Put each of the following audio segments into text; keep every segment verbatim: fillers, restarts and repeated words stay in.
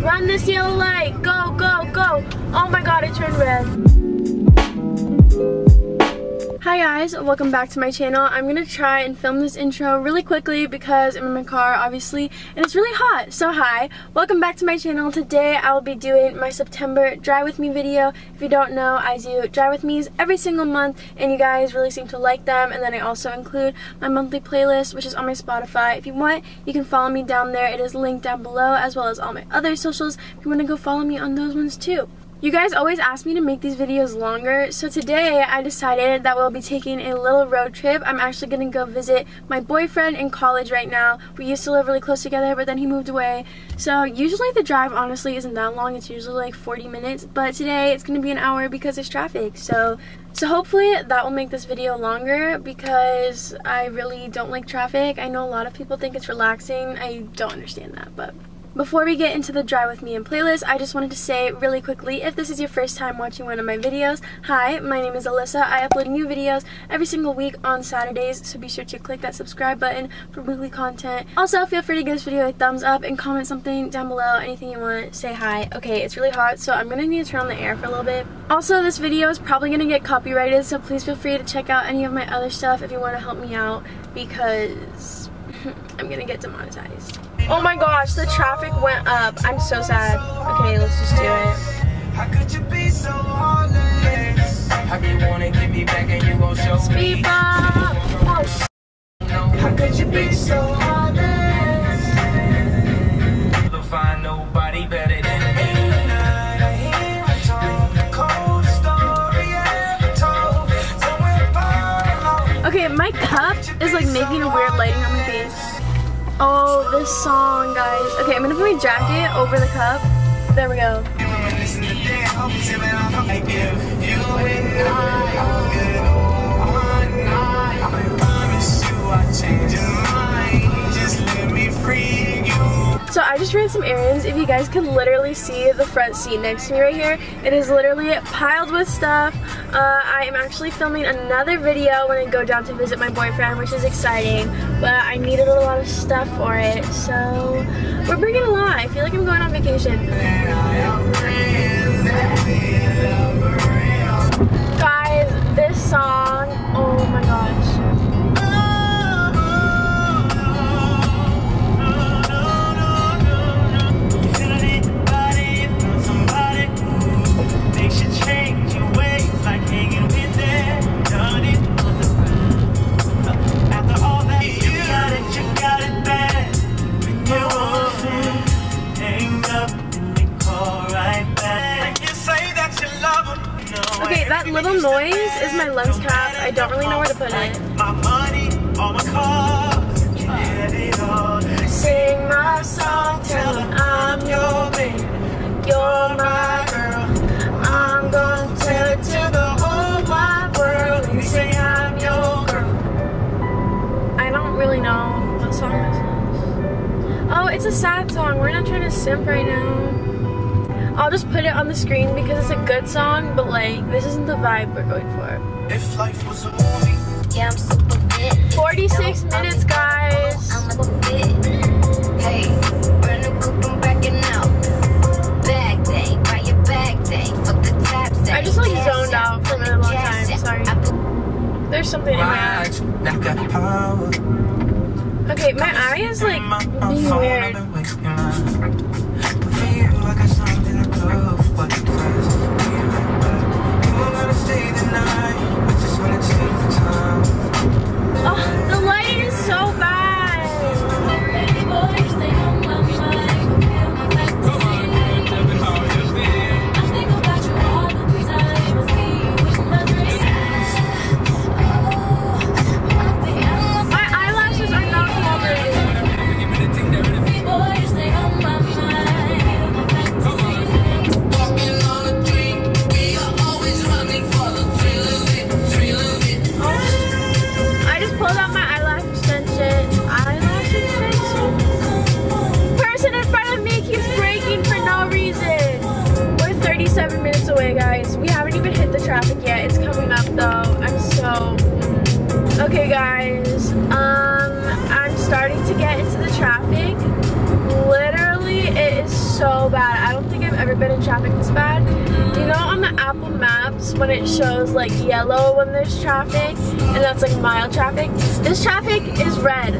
Run this yellow light. Go, go, go. Oh my god, it turned red. Hi guys, welcome back to my channel. I'm gonna try and film this intro really quickly because I'm in my car, obviously, and it's really hot. So hi, welcome back to my channel. Today I'll be doing my September Dry With Me video. If you don't know, I do Dry With Me's every single month, and you guys really seem to like them. And then I also include my monthly playlist, which is on my Spotify. If you want, you can follow me down there. It is linked down below, as well as all my other socials if you want to go follow me on those ones too. You guys always ask me to make these videos longer, so today I decided that we'll be taking a little road trip. I'm actually going to go visit my boyfriend in college right now. We used to live really close together, but then he moved away. So usually the drive honestly isn't that long. It's usually like forty minutes, but today it's going to be an hour because there's traffic. So So hopefully that will make this video longer because I really don't like traffic. I know a lot of people think it's relaxing. I don't understand that, but... Before we get into the Dry With Me and playlist, I just wanted to say really quickly, if this is your first time watching one of my videos, hi, my name is Alyssa. I upload new videos every single week on Saturdays, so be sure to click that subscribe button for weekly content. Also, feel free to give this video a thumbs up and comment something down below, anything you want, say hi. Okay, it's really hot, so I'm gonna need to turn on the air for a little bit. Also, this video is probably gonna get copyrighted, so please feel free to check out any of my other stuff if you wanna help me out, because I'm gonna get demonetized. Oh my gosh, the traffic went up. I'm so sad. Okay, let's just do it. How could you be so honest? How you wanna give me back and you gon' show me? Oh, how could you be so honest? You'll find nobody better than me. Okay, my cup is like making a weird lighting on my face. Oh, this song, guys. Okay, I'm gonna put my jacket over the cup. There we go. So I just ran some errands. If you guys can literally see the front seat next to me right here, it is literally piled with stuff. Uh, I am actually filming another video when I go down to visit my boyfriend, which is exciting, but I needed a lot of stuff for it, so we're bringing a lot. I feel like I'm going on vacation. Guys, this song, oh my gosh. They should change your way. Like hanging with there, done it. After all that, you got it, you got it bad. When you want to hang up and they call right back. And you say that you love them. Okay, that little noise is my lens cap. I don't really know where to put it. My money, all my cars, you can get it all. Sing my song, tell them I'm your baby. You're my girl. I'm gonna tell it to the whole wide world and say I'm your girl. I don't really know what song this is. Oh, it's a sad song. We're not trying to simp right now. I'll just put it on the screen because it's a good song, but like, this isn't the vibe we're going for. If life was a movie, yeah, I'm super fit. forty-six minutes, guys. I'm a bit. Hey, run a group and back it out. I just like zoned out for a really long time, sorry. There's something in my eye. Okay, my eye is like being weird. Oh, the lighting is so bad. Starting to get into the traffic. Literally, it is so bad. I don't think I've ever been in traffic this bad. You know, on the Apple Maps, when it shows like yellow when there's traffic, and that's like mild traffic, this traffic is red.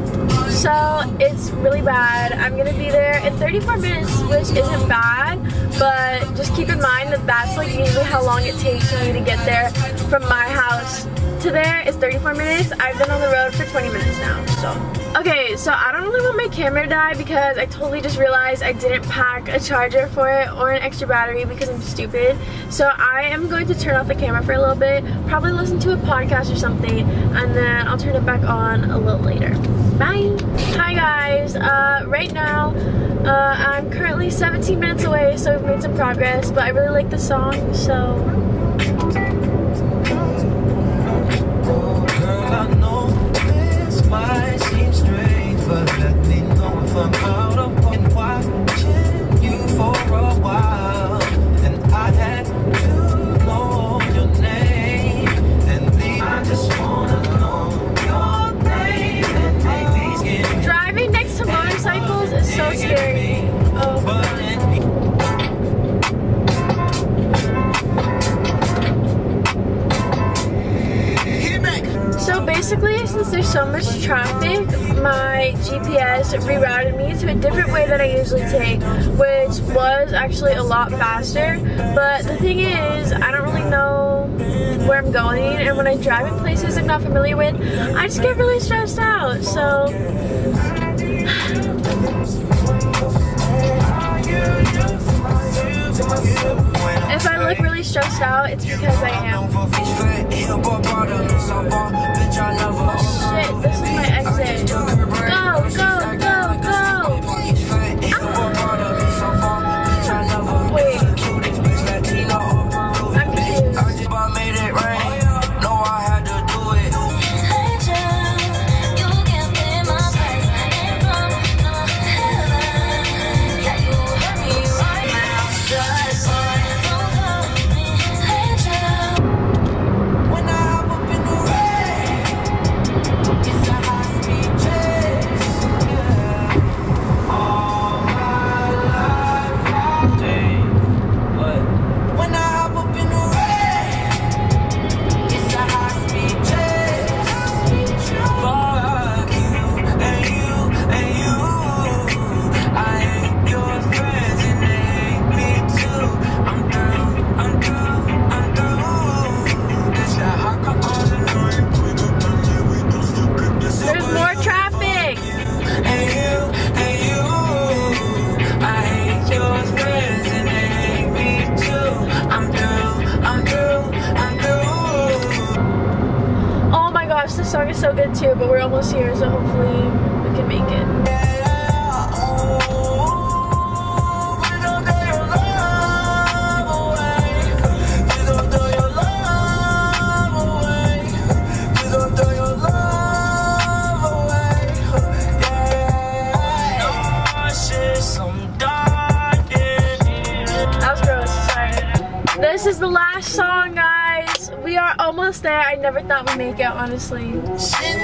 So it's really bad. I'm gonna be there in thirty-four minutes, which isn't bad, but just keep in mind that that's like usually how long it takes me to get there from my house to there is thirty-four minutes. I've been on the road for twenty minutes now, so. Okay, so I don't really want my camera to die because I totally just realized I didn't pack a charger for it or an extra battery because I'm stupid. So I am going to turn off the camera for a little bit, probably listen to a podcast or something, and then I'll turn it back on a little later. Bye. Hi guys, uh, right now, uh, I'm currently seventeen minutes away, so we've made some progress, but I really like the song, so. Basically, since there's so much traffic, my G P S rerouted me to a different way that I usually take, which was actually a lot faster. But the thing is, I don't really know where I'm going, and when I drive in places I'm not familiar with, I just get really stressed out, so. If I look really stressed out, it's because I am. Shit, this is my exit. Go, go, go, go! Ah. Wait. I'm This song is so good too, but we're almost here, so hopefully we can make it. That was gross, sorry. This is the last song, guys. We are almost there. I never thought we'd make it, honestly. Sin,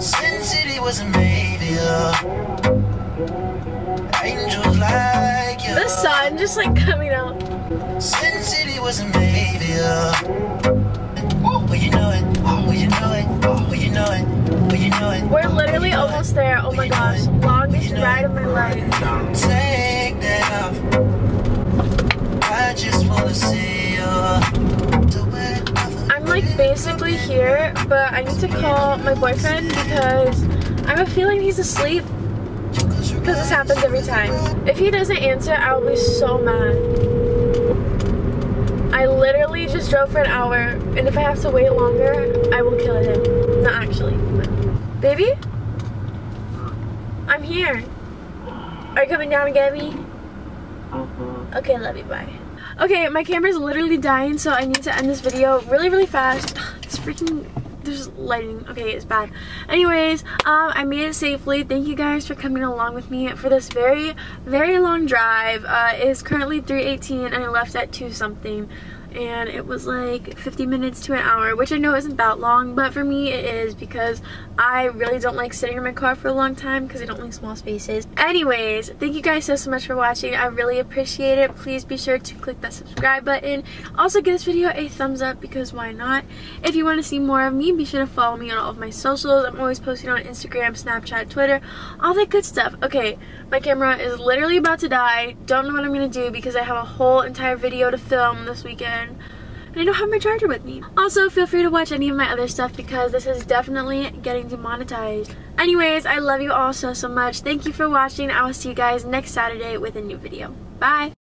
Sin City was made, yeah. Angels like you. The sun just like coming out. Sin City was made, yeah. Oh, you know it. Oh, you know it. Oh, you know it. Oh, you know it. We're literally almost there. Oh my gosh. Longest ride of my life. Take that off. I just want to see you. I'm like basically here, but I need to call my boyfriend because I have a feeling he's asleep because this happens every time. If he doesn't answer, I'll be so mad. I literally just drove for an hour, and if I have to wait longer, I will kill him. Not actually. Baby? I'm here. Are you coming down to get me? Okay, love you, bye. Okay, my camera's literally dying, so I need to end this video really, really fast. It's freaking, there's lighting. Okay, it's bad. Anyways, um, I made it safely. Thank you guys for coming along with me for this very, very long drive. Uh, it is currently three eighteen, and I left at two something. and it was like fifty minutes to an hour, which I know isn't that long, but for me it is, because I really don't like sitting in my car for a long time because I don't like small spaces. Anyways, thank you guys so so much for watching. I really appreciate it. Please be sure to click that subscribe button. Also give this video a thumbs up because why not? If you want to see more of me, be sure to follow me on all of my socials. I'm always posting on Instagram, Snapchat, Twitter, all that good stuff. Okay, my camera is literally about to die. Don't know what I'm gonna do because I have a whole entire video to film this weekend, and I don't have my charger with me. Also, feel free to watch any of my other stuff because this is definitely getting demonetized. Anyways, I love you all so, so much. Thank you for watching. I will see you guys next Saturday with a new video. Bye!